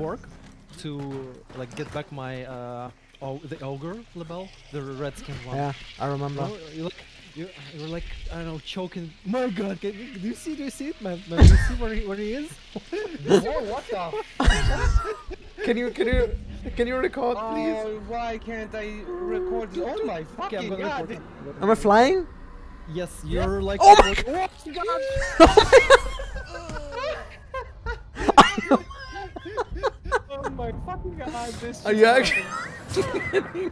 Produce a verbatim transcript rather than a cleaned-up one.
Borg to like get back my uh, oh, the ogre label, the red skin one. Yeah, I remember. Oh, you look, you were like, I don't know, choking. My God, can you, do you see? Do you see it, man? Do you see where he, where he is? Whoa, what the? Can you can you can you record, please? Oh, why can't I record? Oh my fucking God! Am I flying? Yes, you're yeah. like. Oh my God! Oh my fucking God! This. Are you actually?